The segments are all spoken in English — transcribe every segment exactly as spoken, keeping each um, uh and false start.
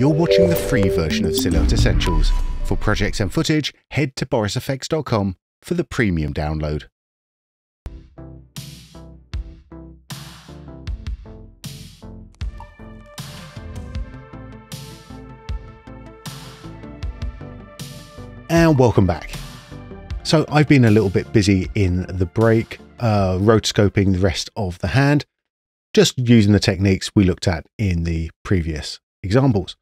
You're watching the free version of Silhouette Essentials. For projects and footage, head to boris f x dot com for the premium download. And welcome back. So I've been a little bit busy in the break, uh, rotoscoping the rest of the hand, just using the techniques we looked at in the previous examples.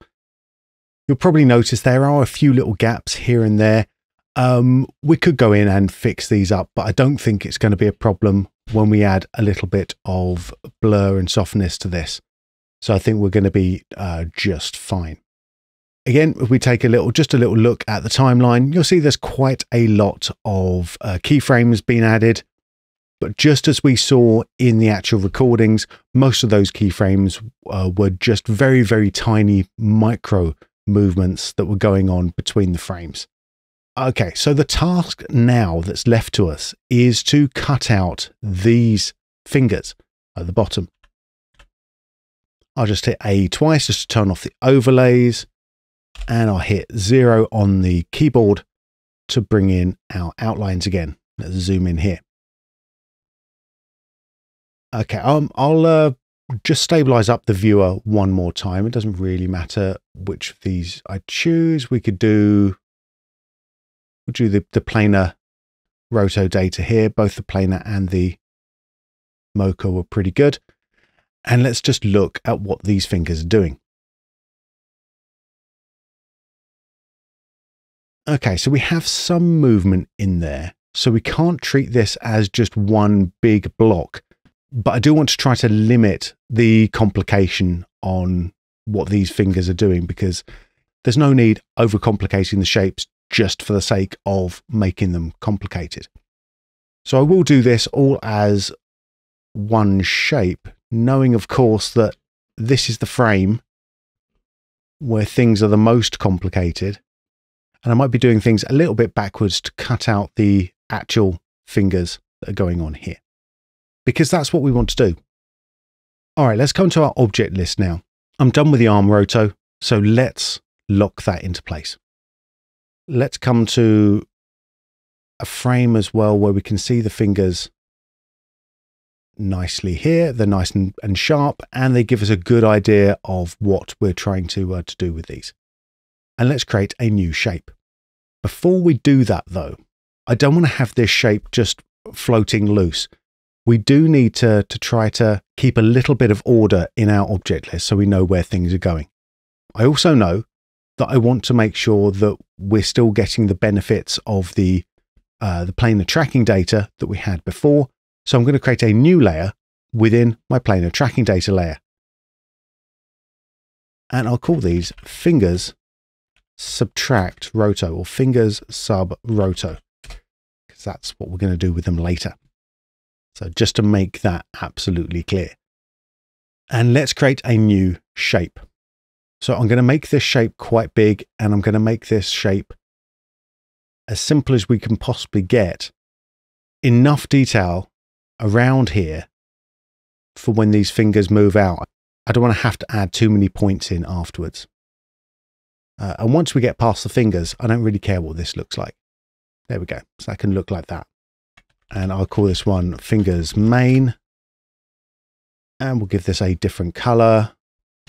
You'll probably notice there are a few little gaps here and there. Um, we could go in and fix these up, but I don't think it's going to be a problem when we add a little bit of blur and softness to this. So I think we're going to be uh, just fine. Again, if we take a little, just a little look at the timeline, you'll see there's quite a lot of uh, keyframes being added. But just as we saw in the actual recordings, most of those keyframes uh, were just very, very tiny micro movements that were going on between the frames. Okay, so the task now that's left to us is to cut out these fingers at the bottom. I'll just hit A twice just to turn off the overlays. And I'll hit zero on the keyboard to bring in our outlines again. Let's zoom in here. Okay, um, I'll uh, just stabilize up the viewer one more time. It doesn't really matter which of these I choose. We could do, we'll do the, the planar roto data here. Both the planar and the Mocha were pretty good. And let's just look at what these fingers are doing. Okay, so we have some movement in there, so we can't treat this as just one big block, but I do want to try to limit the complication on what these fingers are doing, because there's no need overcomplicating the shapes just for the sake of making them complicated. So I will do this all as one shape, knowing of course that this is the frame where things are the most complicated. And I might be doing things a little bit backwards to cut out the actual fingers that are going on here, because that's what we want to do. All right, let's come to our object list now. I'm done with the arm roto, so let's lock that into place. Let's come to a frame as well where we can see the fingers nicely here. They're nice and, and sharp, and they give us a good idea of what we're trying to, uh, to do with these. And let's create a new shape. Before we do that though, I don't want to have this shape just floating loose. We do need to, to try to keep a little bit of order in our object list so we know where things are going. I also know that I want to make sure that we're still getting the benefits of the, uh, the planar tracking data that we had before. So I'm going to create a new layer within my planar tracking data layer. And I'll call these fingers subtract roto, or fingers sub roto, because that's what we're going to do with them later. So just to make that absolutely clear. And let's create a new shape. So I'm going to make this shape quite big, and I'm going to make this shape as simple as we can possibly get. Enough detail around here for when these fingers move out. I don't want to have to add too many points in afterwards. Uh, and once we get past the fingers, I don't really care what this looks like. There we go. So that can look like that. And I'll call this one fingers main. And we'll give this a different color,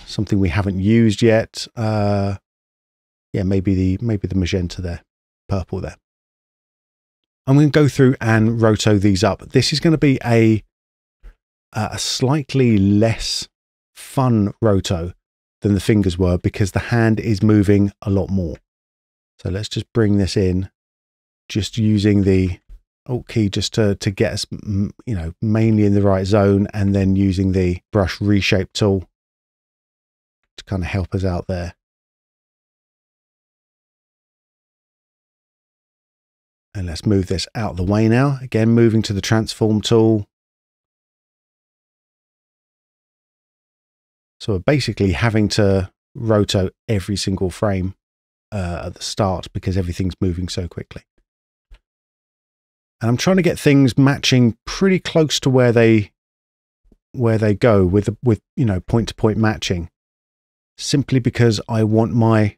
something we haven't used yet. Uh, yeah, maybe the, maybe the magenta there, purple there. I'm going to go through and roto these up. This is going to be a, a slightly less fun roto than the fingers were, because the hand is moving a lot more. So let's just bring this in, just using the Alt key just to, to get us, you know, mainly in the right zone, and then using the brush reshape tool to kind of help us out there. And let's move this out of the way now. Again, moving to the transform tool. So we're basically having to roto every single frame uh, at the start, because everything's moving so quickly. And I'm trying to get things matching pretty close to where they where they go with with you know point to point matching. simply because I want my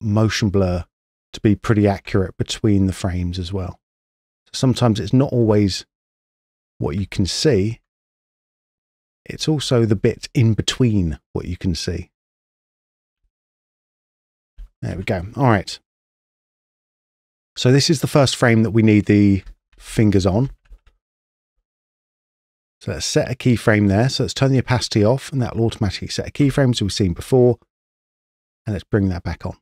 motion blur to be pretty accurate between the frames as well. Sometimes it's not always what you can see. It's also the bit in between what you can see. There we go. All right. So this is the first frame that we need the fingers on. So let's set a keyframe there. So let's turn the opacity off and that'll automatically set a keyframe as we've seen before. And let's bring that back on.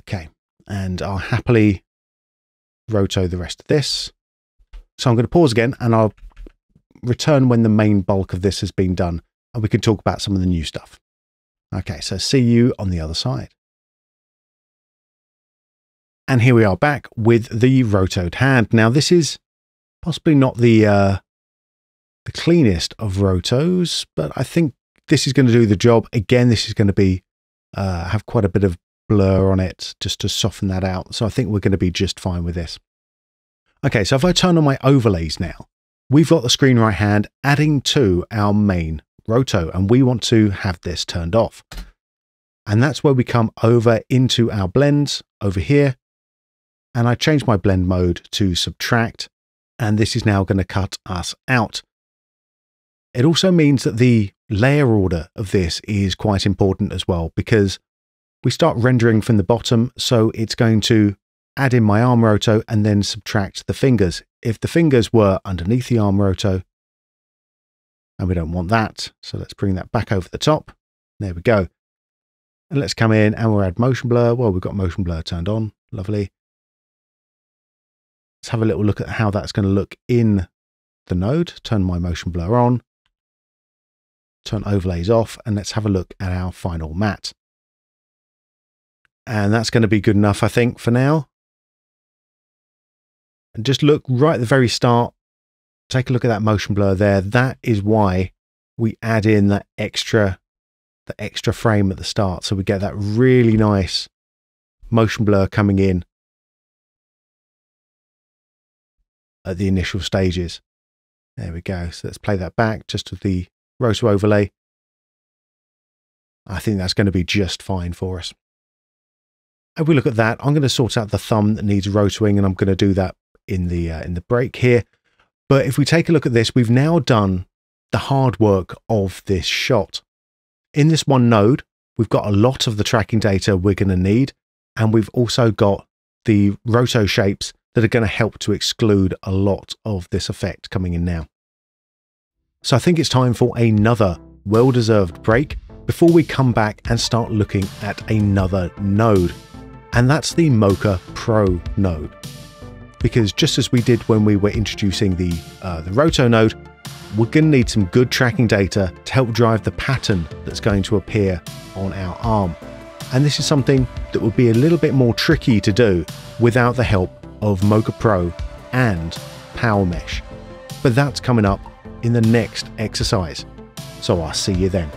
Okay. And I'll happily roto the rest of this. So I'm going to pause again and I'll return when the main bulk of this has been done and we can talk about some of the new stuff. Okay, so see you on the other side. And here we are back with the rotoed hand. Now this is possibly not the uh, the cleanest of rotos, but I think this is going to do the job. Again, this is going to be uh, have quite a bit of blur on it just to soften that out. So I think we're going to be just fine with this. Okay, so if I turn on my overlays now, we've got the screen right hand adding to our main roto and we want to have this turned off. And that's where we come over into our blends over here. And I change my blend mode to subtract. And this is now going to cut us out. It also means that the layer order of this is quite important as well, because we start rendering from the bottom. So it's going to add in my arm roto and then subtract the fingers. If the fingers were underneath the arm roto, and we don't want that. So let's bring that back over the top. There we go. And let's come in and we'll add motion blur. Well, we've got motion blur turned on. Lovely. Let's have a little look at how that's going to look in the node. Turn my motion blur on. Turn overlays off. And let's have a look at our final matte. And that's going to be good enough, I think, for now. And just look right at the very start. Take a look at that motion blur there. That is why we add in that extra, the extra frame at the start. So we get that really nice motion blur coming in at the initial stages. There we go. So let's play that back just with the roto overlay. I think that's going to be just fine for us. If we look at that, I'm going to sort out the thumb that needs rotoing and I'm going to do that in the, uh, in the break here. But if we take a look at this, we've now done the hard work of this shot. In this one node, we've got a lot of the tracking data we're going to need. And we've also got the roto shapes that are going to help to exclude a lot of this effect coming in now. So I think it's time for another well-deserved break before we come back and start looking at another node. And that's the Mocha Pro node. Because just as we did when we were introducing the, uh, the roto node, we're going to need some good tracking data to help drive the pattern that's going to appear on our arm. And this is something that would be a little bit more tricky to do without the help of Mocha Pro and PowerMesh. But that's coming up in the next exercise. So I'll see you then.